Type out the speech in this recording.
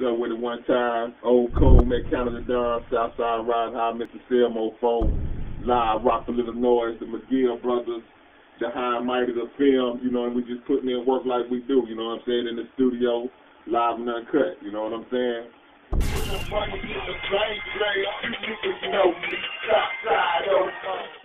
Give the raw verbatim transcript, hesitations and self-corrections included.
was up with it one time. Ol Koon, Met Canada Don, Southside Ride High, Mister Selmo Phone, Live, Rockford, Illinois, the McGill Brothers, the High and Mighty, the film, you know, and we just putting in work like we do, you know what I'm saying, in the studio, live and uncut, you know what I'm saying? Money in the bank, you know,